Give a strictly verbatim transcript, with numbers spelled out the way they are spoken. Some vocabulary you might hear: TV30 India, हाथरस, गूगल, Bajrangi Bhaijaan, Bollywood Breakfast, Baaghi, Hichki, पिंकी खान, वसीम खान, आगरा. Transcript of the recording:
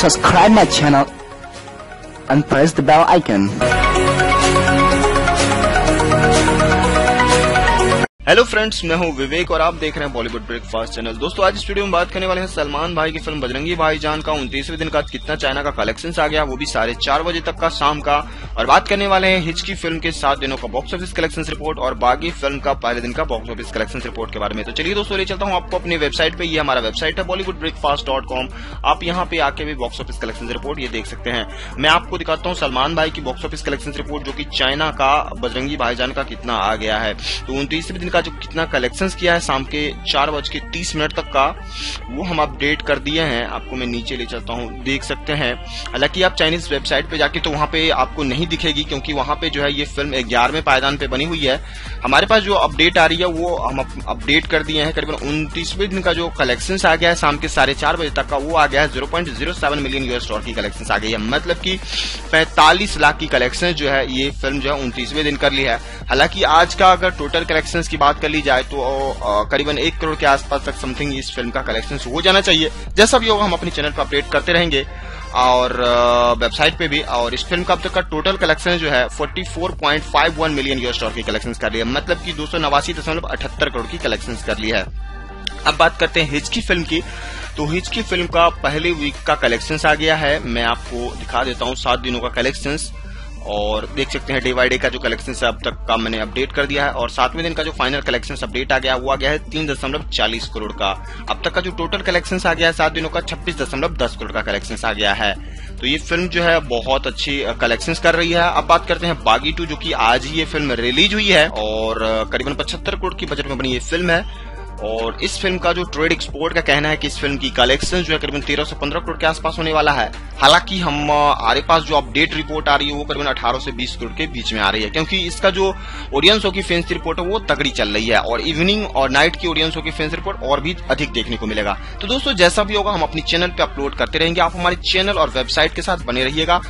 Subscribe my channel and press the bell icon. Hello friends, मैं हूं विवेक और आप देख रहे हैं बॉलीवुड ब्रेकफास्ट चैनल। दोस्तों, आज इस वीडियो में बात करने वाले हैं सलमान भाई की फिल्म बजरंगी भाईजान का उनतीसवें दिन का कितना चाइना का कलेक्शंस आ गया, वो भी साढ़े चार बजे तक का शाम का। और बात करने वाले हैं हिचकी फिल्म के सात दिनों का बॉक्स ऑफिस कलेक्शंस रिपोर्ट और बागी फिल्म का पहले दिन का बॉक्स ऑफिस कलेक्शंस रिपोर्ट के बारे में। तो चलिए दोस्तों, ले चलता हूँ आपको अपनी वेबसाइट पर। ये हमारा वेबसाइट है बॉलीवुड ब्रेकफास्ट डॉट कॉम। आप यहाँ पे आके भी बॉक्स ऑफिस कलेक्शंस रिपोर्ट ये देख सकते हैं। मैं आपको दिखाता हूँ सलमान भाई की बॉक्स ऑफिस कलेक्शंस रिपोर्ट, जो की चाइना का बजरंगी भाईजान का कितना आ गया है। तो उनतीसवें दिन जो कितना कलेक्शंस किया है शाम के चार बज के तीस मिनट तक का, वो हम अपडेट कर दिए हैं। आपको मैं नीचे ले चलता हूँ, देख सकते हैं। हालांकि आप चाइनीज वेबसाइट पे जाके तो वहाँ पे आपको नहीं दिखेगी, क्योंकि वहाँ पे जो है ये फिल्म ग्यारहवें पायदान पे बनी हुई है। हमारे पास जो अपडेट आ रही है वो हम अपडेट कर दिए हैं। करीबन उनतीसवें दिन का जो कलेक्शंस आ गया है शाम के साढ़े चार बजे तक का, वो आ गया है zero point zero seven million US dollar की कलेक्शंस आ गई है। मतलब की पैंतालीस लाख की कलेक्शन जो है ये फिल्म जो है उनतीसवें दिन कर ली है। हालांकि आज का अगर टोटल कलेक्शन की बात कर ली जाए तो करीबन एक करोड़ के आसपास तक समथिंग इस फिल्म का कलेक्शंस हो जाना चाहिए। जैसा भी होगा हम अपने चैनल पर अपडेट करते रहेंगे और वेबसाइट पे भी। और इस फिल्म का अब तक का टोटल कलेक्शन जो है चौवालीस पॉइंट इक्यावन मिलियन यूएस डॉलर की कलेक्शंस कर लिया, मतलब कि दो सौ नवासी दशमलव अठहत्तर करोड़ की कलेक्शंस कर लिया है। अब बात करते हैं हिचकी फिल्म की। तो हिचकी फिल्म का पहले वीक का कलेक्शंस आ गया है। मैं आपको दिखा देता हूँ सात दिनों का कलेक्शंस, और देख सकते हैं डे बाई डे का जो कलेक्शन है अब तक का मैंने अपडेट कर दिया है। और सातवें दिन का जो फाइनल कलेक्शन अपडेट आ गया वो आ गया है तीन दशमलव चालीस करोड़ का। अब तक का जो टोटल कलेक्शन आ गया है सात दिनों का छब्बीस दशमलव दस करोड़ का कलेक्शन आ गया है। तो ये फिल्म जो है बहुत अच्छी कलेक्शन कर रही है। अब बात करते हैं बागी टू, जो की आज ये फिल्म रिलीज हुई है और करीबन पचहत्तर करोड़ की बजट में बनी ये फिल्म है। और इस फिल्म का जो ट्रेड एक्सपोर्ट का कहना है कि इस फिल्म की कलेक्शन जो है करीबन तेरह से पंद्रह करोड़ के आसपास होने वाला है। हालांकि हमारे पास जो अपडेट रिपोर्ट आ रही है वो करीबन अठारह से बीस करोड़ के बीच में आ रही है, क्योंकि इसका जो ऑडियंस की फैंस की रिपोर्ट है वो तगड़ी चल रही है। और इवनिंग और नाइट की ऑडियंस की फैंस रिपोर्ट और भी अधिक देखने को मिलेगा। तो दोस्तों, जैसा भी होगा हम अपने चैनल पर अपलोड करते रहेंगे। आप हमारे चैनल और वेबसाइट के साथ बने रहिएगा।